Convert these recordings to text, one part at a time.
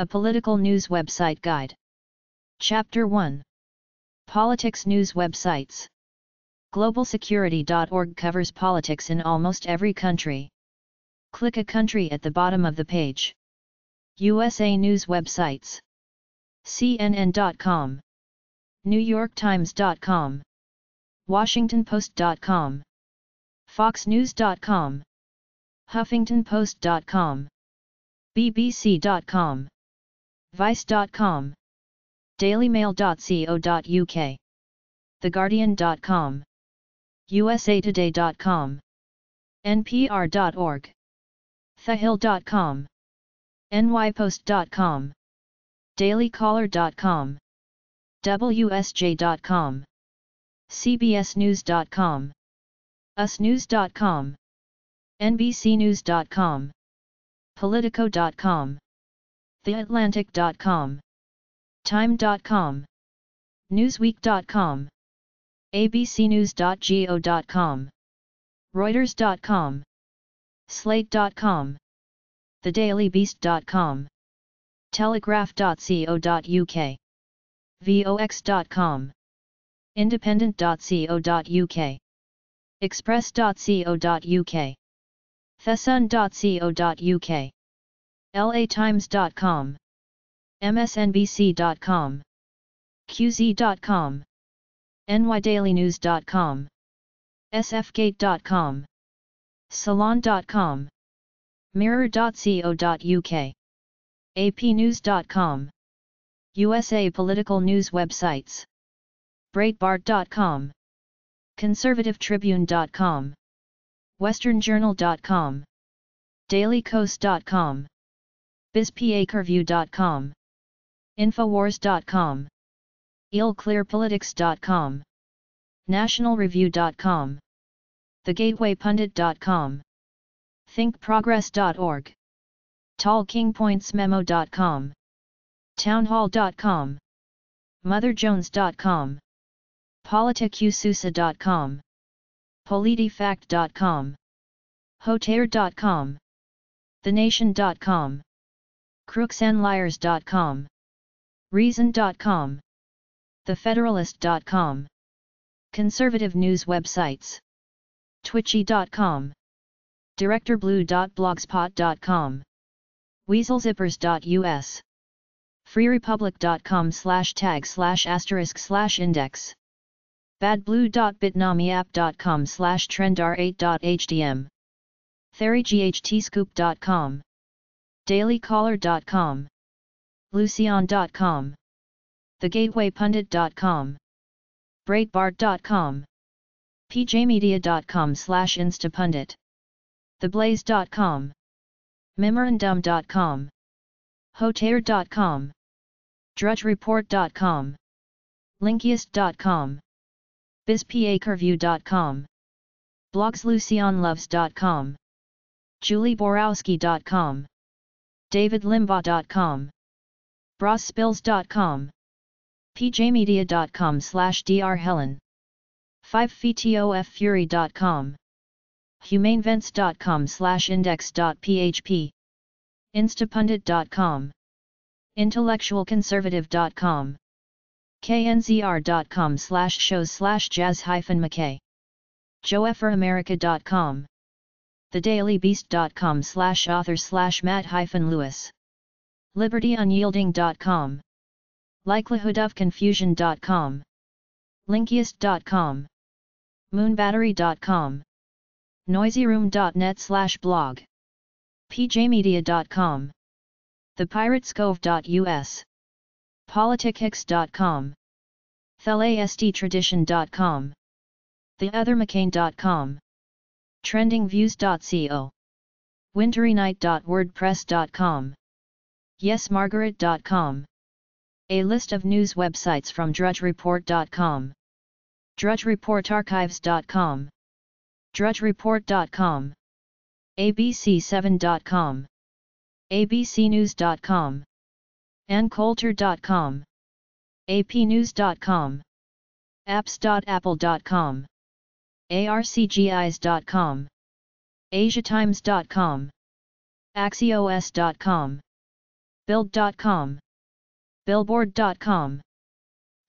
A Political News Website Guide. Chapter 1. Politics News Websites. Globalsecurity.org covers politics in almost every country. Click a country at the bottom of the page. USA News Websites. CNN.com. NewYorkTimes.com. WashingtonPost.com. FoxNews.com. HuffingtonPost.com. BBC.com. Vice.com. DailyMail.co.uk. TheGuardian.com. USAToday.com. NPR.org. Thehill.com. NYPost.com. DailyCaller.com. WSJ.com. CBSNews.com. UsNews.com. NBCNews.com. Politico.com. TheAtlantic.com. Time.com. Newsweek.com. ABCnews.go.com. Reuters.com. Slate.com. TheDailyBeast.com. Telegraph.co.uk. VOX.com. Independent.co.uk. Express.co.uk. TheSun.co.uk. LATimes.com. MSNBC.com. QZ.com. NYDailyNews.com. SFGate.com. Salon.com. Mirror.co.uk. APnews.com. USA Political News Websites. Breitbart.com. ConservativeTribune.com. WesternJournal.com. DailyCoast.com. BizPiacreview.com. Infowars.com. IlClearPolitics.com. NationalReview.com. TheGatewayPundit.com. ThinkProgress.org. TallKingPointsMemo.com. Townhall.com. MotherJones.com. PolitiQSUSA.com. PolitiFact.com. Hotair.com. TheNation.com. CrooksandLiars.com. Reason.com. TheFederalist.com. Conservative News Websites. Twitchy.com. DirectorBlue.blogspot.com. WeaselZippers.us. freerepublic.com/tag/**index. badblue.bitnamyapp.com/trendr8.hdm. theryghtscoop.com. dailycaller.com. lucian.com. thegatewaypundit.com. breitbart.com. pjmedia.com/instapundit. theblaze.com. memorandum.com. hotair.com. drudgereport.com. linkiest.com. bizpiacreview.com. blogslucianloves.com. julieborowski.com. davidlimbaugh.com. brosspills.com. pjmedia.com/drhelen. 5ftoffury.com. humanevents.com/index.php. instapundit.com. intellectualconservative.com. knzr.com/shows/jazz-mckay. joeforamerica.com. thedailybeast.com/author/matt-lewis. libertyunyielding.com. likelihoodofconfusion.com. linkiest.com. moonbattery.com. noisyroom.net/blog. pjmedia.com. thepiratescove.us. politichicks.com. thelasdtradition.com. theothermccain.com. trendingviews.co. winterynight.wordpress.com. yesmargaret.com. A list of news websites from drudgereport.com. drudgereportarchives.com. drudgereport.com. abc7.com. abcnews.com. anncoulter.com. apnews.com. apps.apple.com. arcgis.com. asiatimes.com. axios.com. Build.com, Billboard.com,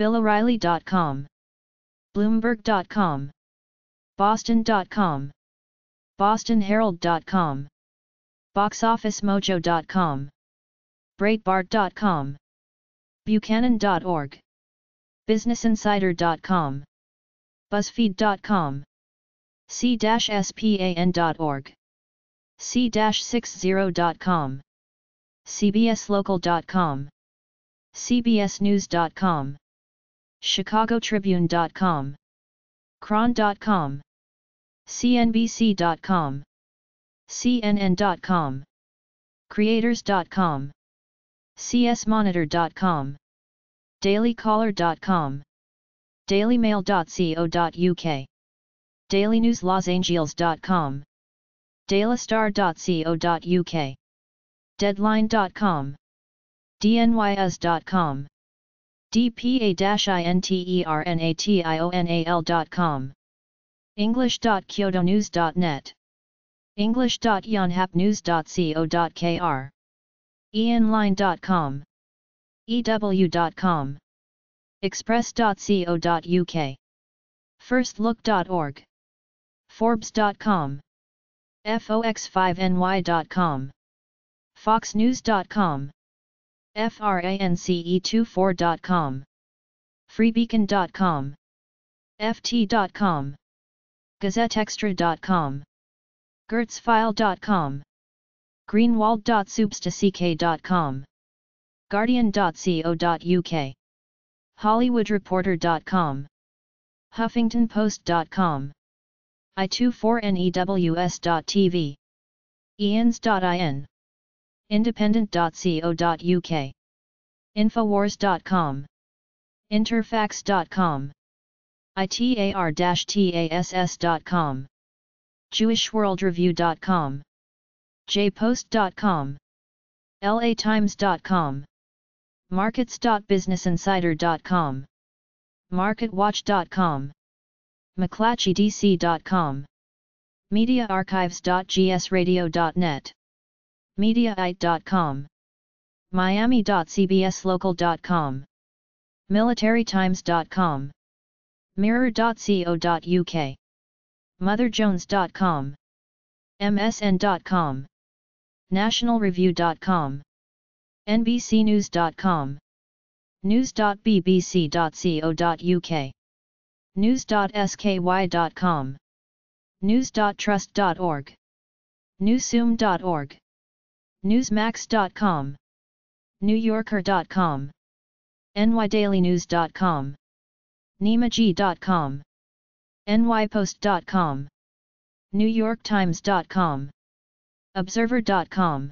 BillO'Reilly.com, Bloomberg.com, Boston.com, BostonHerald.com, BoxOfficeMojo.com, Breitbart.com, Buchanan.org, BusinessInsider.com, BuzzFeed.com, C-SPAN.org, C-60.com, CBSLocal.com, CBSNews.com, ChicagoTribune.com, Cron.com, CNBC.com, CNN.com, Creators.com, CSMonitor.com, DailyCaller.com, DailyMail.co.uk, DailyNewsLosAngeles.com, DailyStar.co.uk, Deadline.com, DNYS.com, DPA-INTERNATIONAL.com, English.kyotonews.net, English.yonhapnews.co.kr, ENline.com, EW.com, Express.co.uk, FirstLook.org, Forbes.com, FOX5NY.com, FoxNews.com, FRANCE24.com, FreeBeacon.com, FT.com, GazetteExtra.com, GertzFile.com, Greenwald.substack.com, Guardian.co.uk, HollywoodReporter.com, HuffingtonPost.com, i24news.tv, Eans.in, Independent.co.uk, Infowars.com, Interfax.com, ITAR-TASS.com, JewishWorldReview.com, JPost.com, LATimes.com, Markets.BusinessInsider.com, MarketWatch.com, McClatchyDC.com, MediaArchives.gsradio.net, Mediaite.com, Miami.cbslocal.com, MilitaryTimes.com, Mirror.co.uk, MotherJones.com, MSN.com, NationalReview.com, NBCNews.com, News.bbc.co.uk, News.sky.com, News.trust.org, Newsum.org, Newsmax.com, NewYorker.com, NYDailyNews.com, NEMAG.com, NYPost.com, NewYorkTimes.com, Observer.com,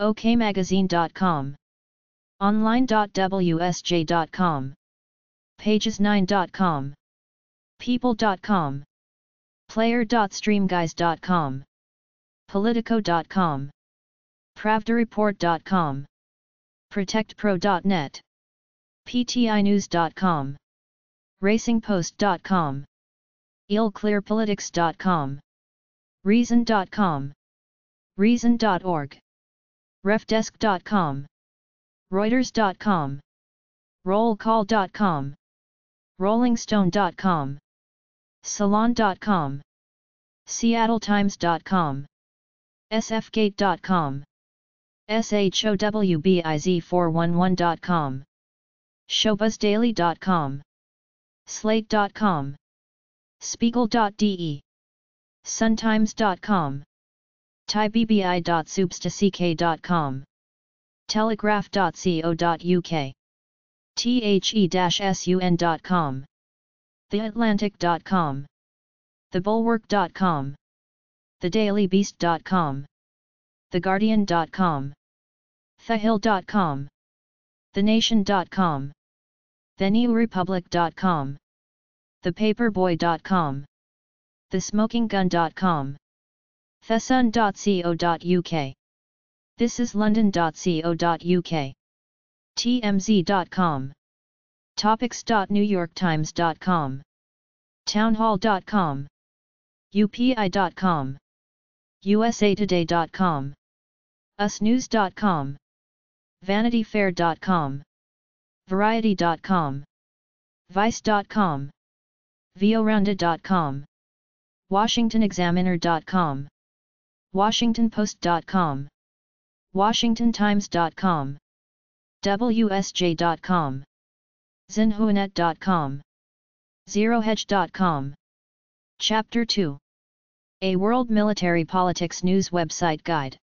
OKMagazine.com, Online.WSJ.com, Pages9.com, People.com, Player.StreamGuys.com, Politico.com, PravdaReport.com, ProtectPro.net, PTINews.com, RacingPost.com, IlClearPolitics.com, Reason.com, Reason.org, RefDesk.com, Reuters.com, RollCall.com, RollingStone.com, Salon.com, SeattleTimes.com, SFGate.com, SHOWBIZ411.com, ShowBuzzDaily.com, Slate.com, Spiegel.de, Suntimes.com, TaiBBI.substack.com, Telegraph.co.uk, The-Sun.com, TheAtlantic.com, TheBulwark.com, TheDailyBeast.com, TheGuardian.com, TheHill.com, TheNation.com, TheNewRepublic.com, ThePaperboy.com, TheSmokingGun.com, TheSun.co.uk, ThisIsLondon.co.uk, TMZ.com, Topics.NewYorkTimes.com, Townhall.com, UPI.com, USAToday.com, UsNews.com, VanityFair.com, Variety.com, Vice.com, VORounda.com, WashingtonExaminer.com, WashingtonPost.com, WashingtonTimes.com, WSJ.com, Zinhuanet.com, ZeroHedge.com. Chapter 2. A World Military Politics News Website Guide.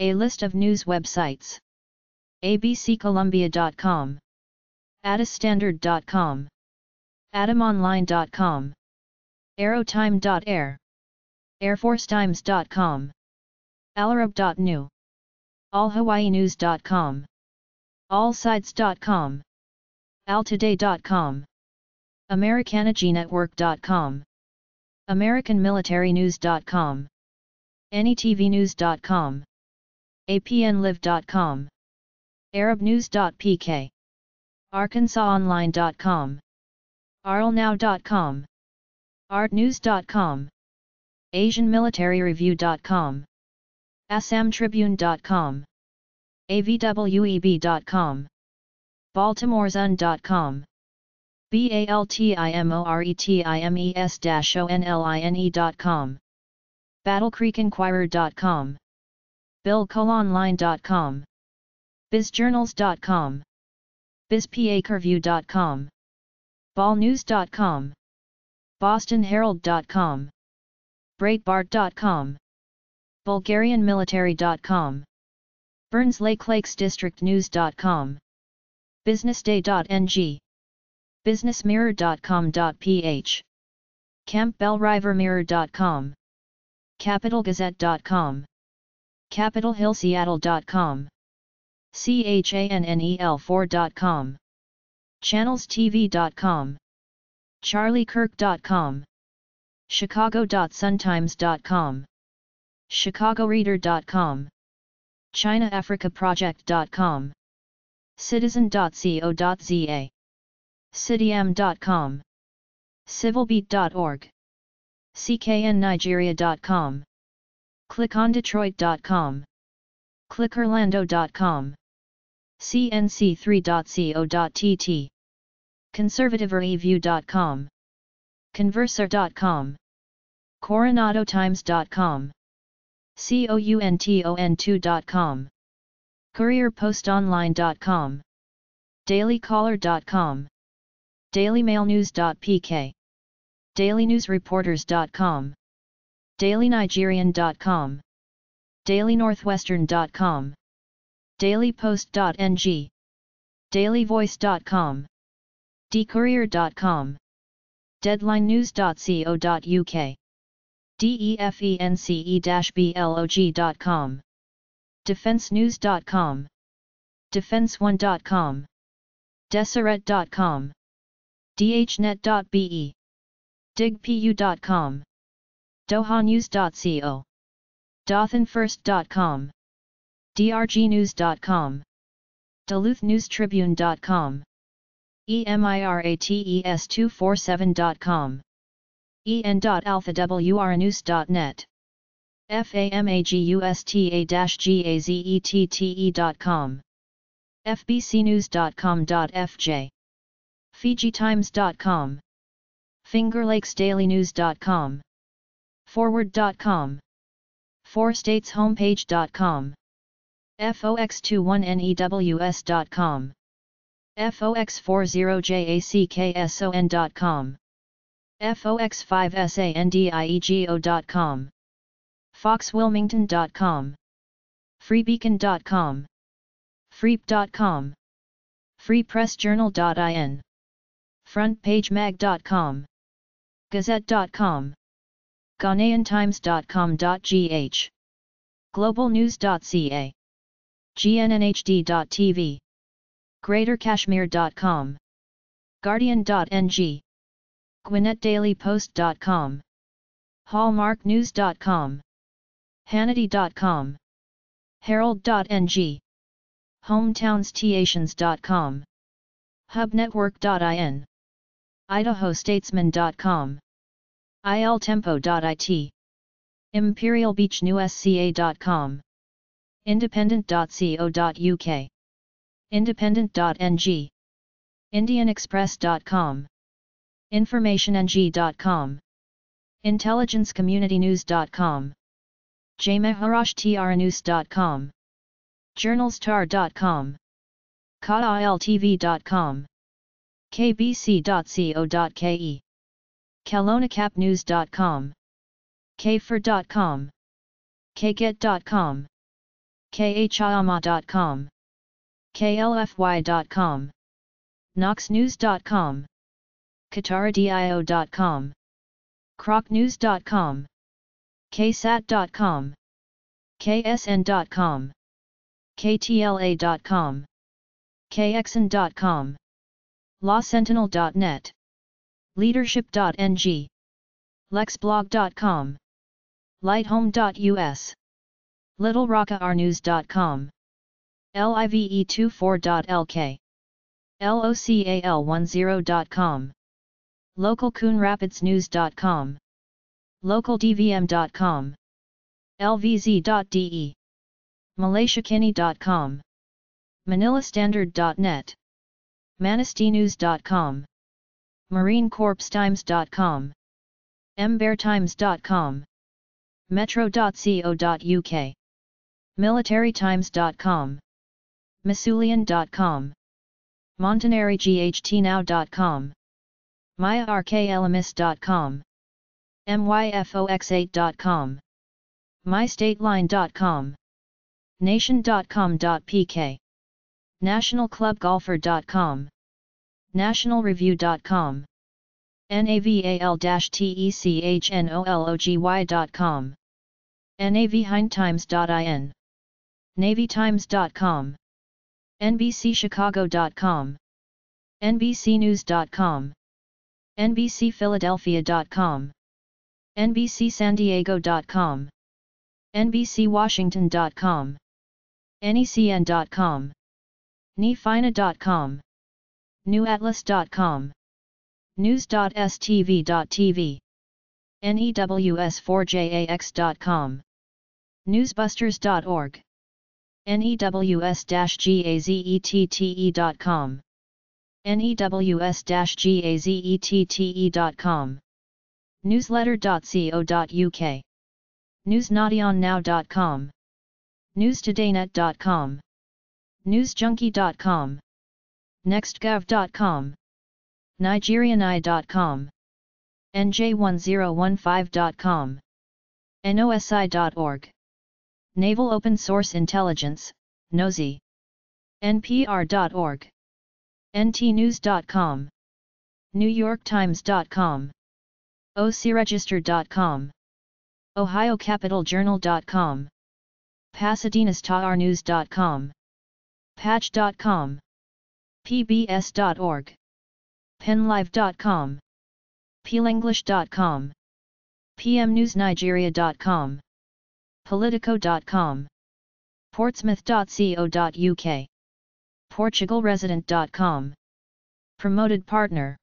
A list of news websites. ABCColumbia.com, AttasStandard.com, AtomOnline.com, Aerotime.air, AirForceTimes.com, Alarab.new, AllHawaiiNews.com, AllSides.com, AlToday.com, AmericanaGnetwork.com, AmericanMilitaryNews.com, NETVNews.com, APNLive.com, ArabNews.pk, ArkansasOnline.com, ArlNow.com, ArtNews.com, AsianMilitaryReview.com, AssamTribune.com, AVWEB.com, BaltimoreZone.com, BaltimoreTimes-ONLINE.com, BattleCreekEnquirer.com, BillColeOnline.com, BizJournals.com, BizPACreview.com, BallNews.com, BostonHerald.com, Breitbart.com, BulgarianMilitary.com, Burns Lake DistrictNews.com, BusinessDay.ng, BusinessMirror.com.ph, CampbellRiverMirror.com, CapitalGazette.com, CapitolHillSeattle.com, CHANNEL4.com, ChannelsTV.com, CharlieKirk.com, Chicago.SunTimes.com, ChicagoReader.com, ChinaAfricaProject.com, Citizen.co.za, Cityam.com, Civilbeat.org, CKNNigeria.com, ClickOnDetroit.com, ClickOrlando.com, CNC3.co.tt, ConservativeReview.com, Converser.com, CoronadoTimes.com, COUNTON2.com, CourierPostOnline.com, DailyCaller.com, DailyMailNews.pk, DailyNewsReporters.com, DailyNigerian.com, DailyNorthwestern.com, DailyPost.ng, DailyVoice.com, DCourier.com, DeadlineNews.co.uk, DEFENCE-BLOG.com, DefenseNews.com, DefenseOne.com, Deseret.com, DHNet.be, DigPU.com, DohaNews.co, DothanFirst.com, DRGNews.com, DuluthNewsTribune.com, EMIRATES247.com, EN.AlphaWRNews.net, FAMAGUSTA-GAZETTE.com, FBCNews.com.fj, FijiTimes.com, FingerLakesDailyNews.com, Forward.com, FourStatesHomepage.com, FOX21NEWS.com, FOX40JACKSON.com, FOX5SANDIEGO.com, FoxWilmington.com, FreeBeacon.com, Freep.com, FreePressJournal.in, FrontPageMag.com, Gazette.com, GhanaianTimes.com.gh, GlobalNews.ca, GNNHD.tv, GreaterKashmir.com, Guardian.ng, GwinnettDailyPost.com, HallmarkNews.com, Hannity.com, Herald.ng, HometownStations.com, HubNetwork.in, IdahoStatesman.com, ILTempo.it, ImperialBeachNewsCA.com, Independent.co.uk, Independent.ng. IndianExpress.com. InformationNG.com. IntelligenceCommunityNews.com. JMaharashtraNews.com. JournalStar.com. KadaLTV.com. KBC.co.ke. KalonacapNews.com. KFIR.com. KGET.com. KHIAMA.com. KLFY.com. KnoxNews.com. QataraDio.com. CrocNews.com. KSAT.com. KSN.com. KTLA.com. KXN.com. LawSentinel.net. Leadership.ng. LexBlog.com. LightHome.us. LittleRockaRnews.com. LIVE24.lk. LOCAL10.com. LocalCoonRapidsNews.com. LocalDVM.com. LVZ.de. MalaysiaKinney.com. ManilaStandard.net. ManistiNews.com. MarineCorpsTimes.com. MBearTimes.com. Metro.co.uk. MilitaryTimes.com. Missoulian.com. MontenariGHTNow.com. MyRKLMS.com. MYFOX8.com. MyStateLine.com. Nation.com.pk. NationalClubGolfer.com. NationalReview.com. NAVAL-TECHNOLOGY.com. NAVHindTimes.in. NavyTimes.com. NBCChicago.com. NBCNews.com. NBCPhiladelphia.com. NBCSanDiego.com. NBCWashington.com. NECN.com. NeFina.com. NewAtlas.com. News.stv.tv. NEWS4JAX.com. Newsbusters.org. NEWS-GAZETTE.com. NEWS-GAZETTE.com. Newsletter.co.uk. NewsNottyOnNow.com. NewsTodayNet.com. NewsJunkie.com. NextGov.com. NigerianEye.com. NJ1015.com. NOSI.org. Naval Open Source Intelligence, NOSI. NPR.org. NTnews.com. NewYorkTimes.com. OCRegister.com. OhioCapitalJournal.com. PasadenaStarNews.com. Patch.com. PBS.org. PenLive.com. PeelEnglish.com. PMNewsNigeria.com. Politico.com. Portsmouth.co.uk. PortugalResident.com. Promoted Partner.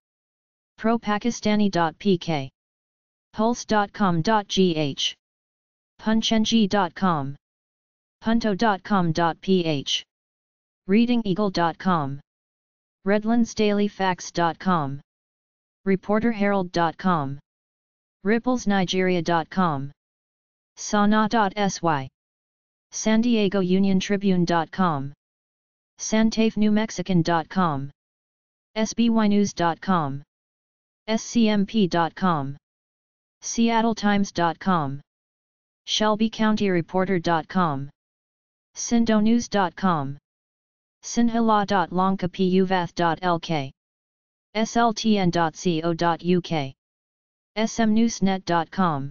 ProPakistani.pk. Pulse.com.gh. PunchNG.com. Punto.com.ph. ReadingEagle.com. RedlandsDailyFacts.com. ReporterHerald.com. RipplesNigeria.com. Sana.sy. SanDiegoUnionTribune.com. SanTafNewMexican.com. SBYNews.com. SCMP.com. SeattleTimes.com. ShelbyCountyReporter.com. SindoNews.com. Sinhala.longkapuvath.lk. SLTN.co.uk. SMNewsNet.com.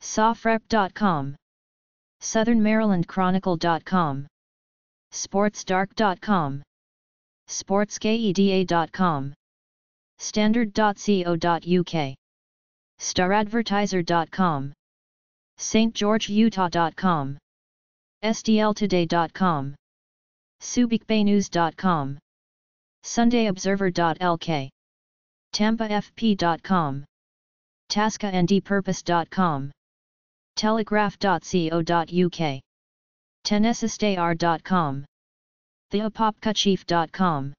SoftRep.com. SouthernMarylandChronicle.com. SportsDark.com. SportsKEDA.com. Standard.co.uk. StarAdvertiser.com. StGeorgeUtah.com. SDLtoday.com. SubikBayNews.com. SundayObserver.lk. TampaFP.com. TaskaNDPurpose.com. Telegraph.co.uk. Tennesseestar.com. theapopkachief.com,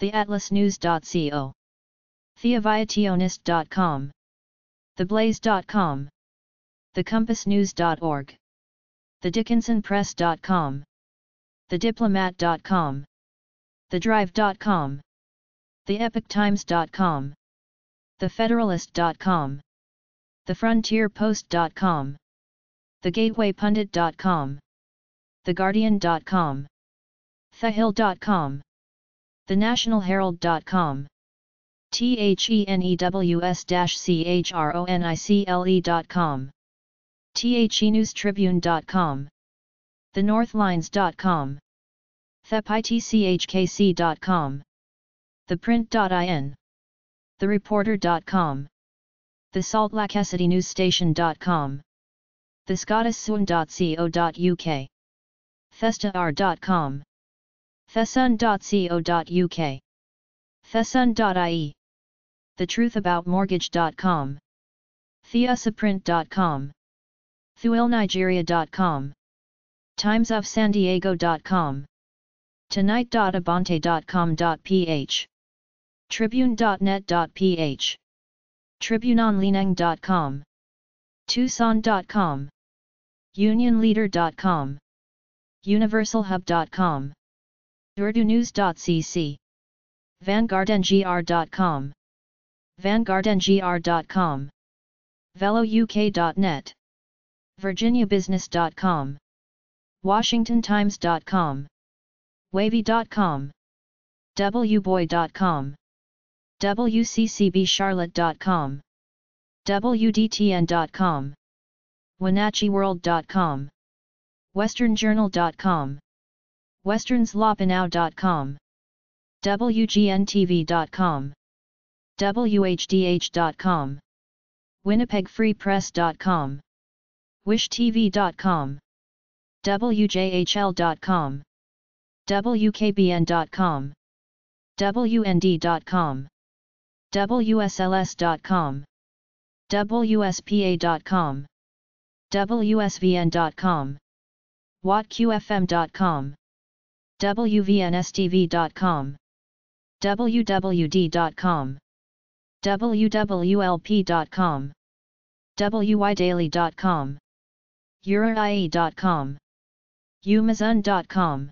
theatlasnews.co, theaviationist.com, theblaze.com, thecompassnews.org, thedickinsonpress.com, thediplomat.com, thedrive.com, theepictimes.com, thefederalist.com, thefrontierpost.com, thegatewaypundit.com, theguardian.com, thehill.com, thenationalherald.com, thenews-chronicle.com, thenewstribune.com, thenorthlines.com, thepitchkc.com, theprint.in, thereporter.com, thesaltlakesitynewsstation.com, thescottissoon.co.uk, thestar.com, thesun.co.uk, thesun.ie, thetruthaboutmortgage.com, theusaprint.com, thuilnigeria.com, timesofsandiego.com, tonight.abante.com.ph, tribune.net.ph, tribuneonlinang.com, tucson.com, unionleader.com, universalhub.com, urdunews.cc, vanguardngr.com, vanguardngr.com, velouk.net, virginiabusiness.com, washingtontimes.com, wavy.com, wboy.com, wccbcharlotte.com, wdtn.com, wanachiworld.com, westernjournal.com, westernslopinow.com, wgntv.com, whdh.com, winnipegfreepress.com, wishtv.com, wjhl.com, wkbn.com, wnd.com, wsls.com, wspa.com, wsvn.com, wattqfm.com, wvnstv.com, wwd.com, wwlp.com, wydaily.com, uriie.com, umazun.com,